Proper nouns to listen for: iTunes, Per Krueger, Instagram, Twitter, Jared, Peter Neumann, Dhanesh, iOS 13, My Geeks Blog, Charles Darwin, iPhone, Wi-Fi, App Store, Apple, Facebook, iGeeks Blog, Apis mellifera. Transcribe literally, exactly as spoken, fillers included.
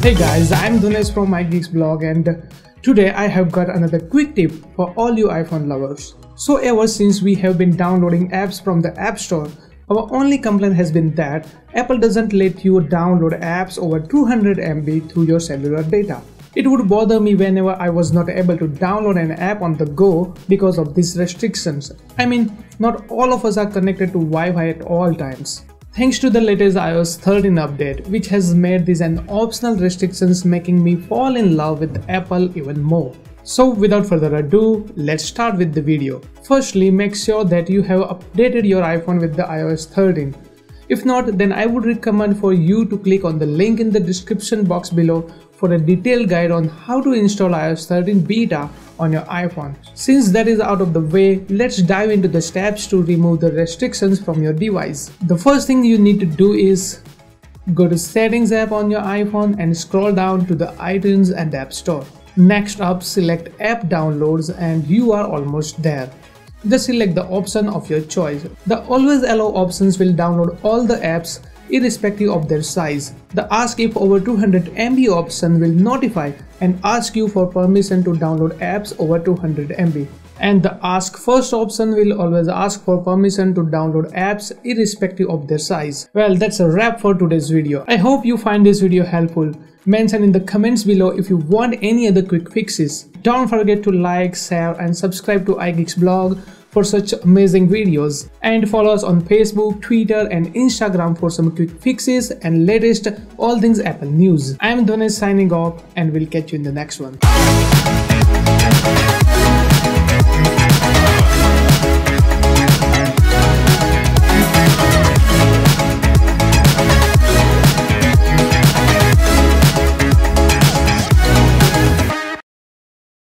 Hey guys, I'm Dhanesh from My Geeks Blog, and today I have got another quick tip for all you iPhone lovers. So ever since we have been downloading apps from the App Store, our only complaint has been that Apple doesn't let you download apps over two hundred M B through your cellular data. It would bother me whenever I was not able to download an app on the go because of these restrictions. I mean, not all of us are connected to Wi-Fi at all times. Thanks to the latest i O S thirteen update, which has made these an optional restrictions, making me fall in love with Apple even more. So without further ado, let's start with the video. Firstly, make sure that you have updated your iPhone with the i O S thirteen. If not, then I would recommend for you to click on the link in the description box below for a detailed guide on how to install i O S thirteen beta on your iPhone. Since that is out of the way, let's dive into the steps to remove the restrictions from your device. The first thing you need to do is go to Settings app on your iPhone and scroll down to the iTunes and App Store. Next up, select App Downloads and you are almost there. Just select the option of your choice. The Always Allow options will download all the apps irrespective of their size. The Ask if over two hundred M B option will notify and ask you for permission to download apps over two hundred M B. And the Ask First option will always ask for permission to download apps irrespective of their size. Well, that's a wrap for today's video. I hope you find this video helpful. Mention in the comments below if you want any other quick fixes. Don't forget to like, share and subscribe to iGeeks Blog for such amazing videos, and follow us on Facebook, Twitter and Instagram for some quick fixes and latest all things Apple news. I am Dhanesh signing off, and we'll catch you in the next one.